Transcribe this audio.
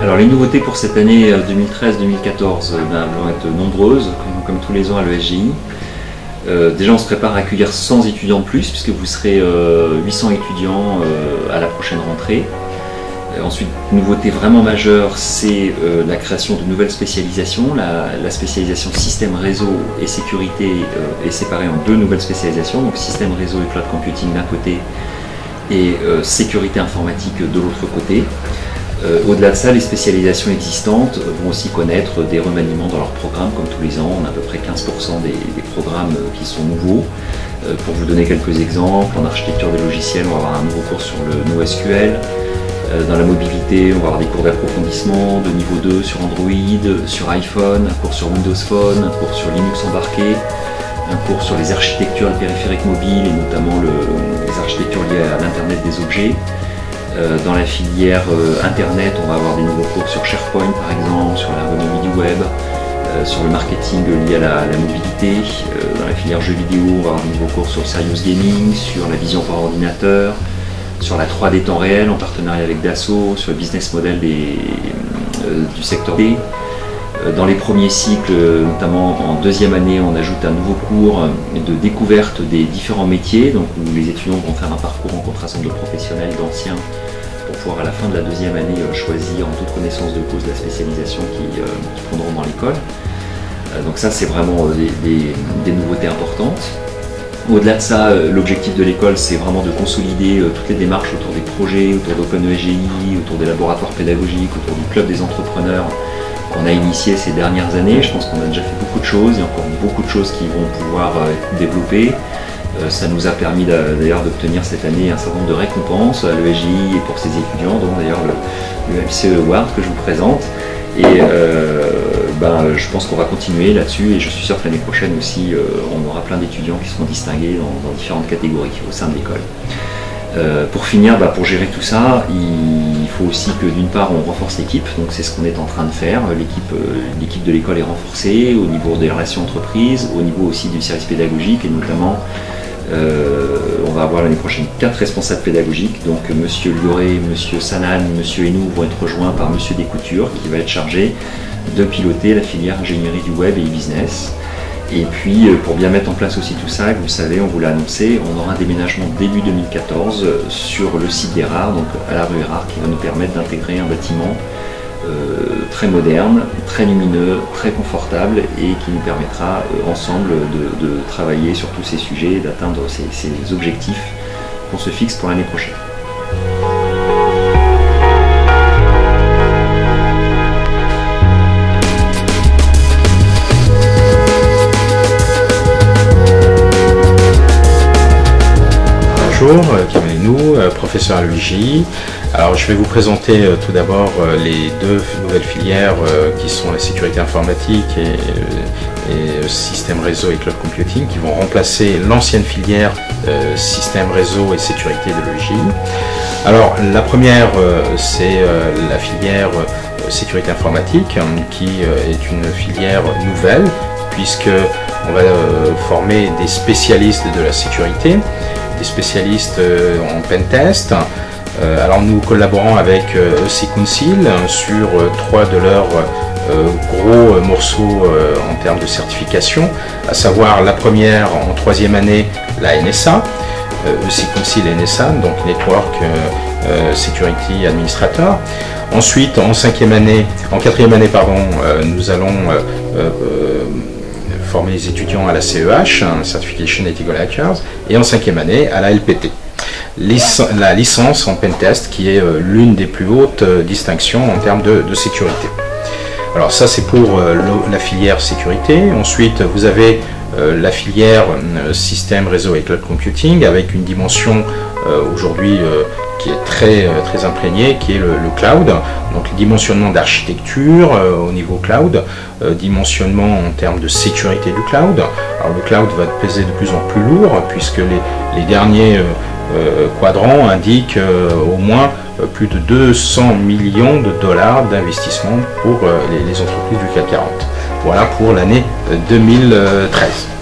Alors les nouveautés pour cette année 2013-2014 vont être nombreuses, comme tous les ans à l'ESGI. Déjà on se prépare à accueillir 100 étudiants de plus, puisque vous serez 800 étudiants à la prochaine rentrée. Ensuite, nouveauté vraiment majeure, c'est la création de nouvelles spécialisations. La spécialisation système réseau et sécurité est séparée en deux nouvelles spécialisations, donc système réseau et cloud computing d'un côté et sécurité informatique de l'autre côté. Au-delà de ça, les spécialisations existantes vont aussi connaître des remaniements dans leurs programmes, comme tous les ans, on a à peu près 15% des programmes qui sont nouveaux. Pour vous donner quelques exemples, en architecture des logiciels, on va avoir un nouveau cours sur le NoSQL. Dans la mobilité, on va avoir des cours d'approfondissement de niveau 2 sur Android, sur iPhone, un cours sur Windows Phone, un cours sur Linux embarqué, un cours sur les architectures et périphériques mobiles, et notamment les architectures liées à l'Internet des objets. Dans la filière Internet, on va avoir des nouveaux cours sur SharePoint par exemple, sur l'ergonomie du web, sur le marketing lié à la mobilité. Dans la filière jeux vidéo, on va avoir des nouveaux cours sur Serious Gaming, sur la vision par ordinateur, sur la 3D temps réel en partenariat avec Dassault, sur le business model du secteur D. Dans les premiers cycles, notamment en deuxième année, on ajoute un nouveau cours de découverte des différents métiers, donc où les étudiants vont faire un parcours en contrastant de professionnels, d'anciens, pour pouvoir à la fin de la deuxième année choisir en toute connaissance de cause la spécialisation qu'ils prendront dans l'école. Donc ça c'est vraiment des nouveautés importantes. Au-delà de ça, l'objectif de l'école, c'est vraiment de consolider toutes les démarches autour des projets, autour d'OpenESGI, autour des laboratoires pédagogiques, autour du club des entrepreneurs qu'on a initié ces dernières années. Je pense qu'on a déjà fait beaucoup de choses, il y a encore beaucoup de choses qui vont pouvoir être développées. Ça nous a permis d'ailleurs d'obtenir cette année un certain nombre de récompenses à l'ESGI et pour ses étudiants, dont d'ailleurs le MCE Award que je vous présente. Et je pense qu'on va continuer là-dessus et je suis sûr que l'année prochaine aussi, on aura plein d'étudiants qui seront distingués dans différentes catégories au sein de l'école. Pour finir, pour gérer tout ça, il faut aussi que d'une part on renforce l'équipe, donc c'est ce qu'on est en train de faire. L'équipe de l'école est renforcée au niveau des relations entreprises, au niveau aussi du service pédagogique et notamment on va avoir l'année prochaine 4 responsables pédagogiques, donc M. Lioré, M. Sanan, M. Hennou vont être rejoints par M. Descoutures qui va être chargé de piloter la filière ingénierie du web et e-business. Et puis pour bien mettre en place aussi tout ça, vous le savez, on vous l'a annoncé, on aura un déménagement début 2014 sur le site d'Erard, donc à la rue Erard, qui va nous permettre d'intégrer un bâtiment très moderne, très lumineux, très confortable et qui nous permettra ensemble de travailler sur tous ces sujets et d'atteindre ces objectifs qu'on se fixe pour l'année prochaine. Bonjour, Hennou, professeur à l'ESGI. Alors je vais vous présenter tout d'abord les deux nouvelles filières qui sont la sécurité informatique et système réseau et cloud computing qui vont remplacer l'ancienne filière système réseau et sécurité de l'ESGI. Alors la première c'est la filière sécurité informatique qui est une filière nouvelle puisque on va former des spécialistes de la sécurité, des spécialistes en pentest. Alors nous collaborons avec EC Council sur 3 de leurs gros morceaux en termes de certification, à savoir la première en 3e année, la NSA, EC Council et NSA, donc Network Security Administrator. Ensuite en 4e année, nous allons former les étudiants à la CEH, Certification Ethical Hackers, et en 5e année à la LPT, la licence en pentest, qui est l'une des plus hautes distinctions en termes de sécurité. Alors ça c'est pour la filière sécurité. Ensuite vous avez la filière système réseau et cloud computing avec une dimension aujourd'hui qui est très, très imprégné, qui est le cloud, donc le dimensionnement d'architecture au niveau cloud, dimensionnement en termes de sécurité du cloud. Alors le cloud va peser de plus en plus lourd puisque les derniers quadrant indique au moins plus de 200 millions de dollars d'investissement pour les entreprises du CAC 40. Voilà pour l'année 2013.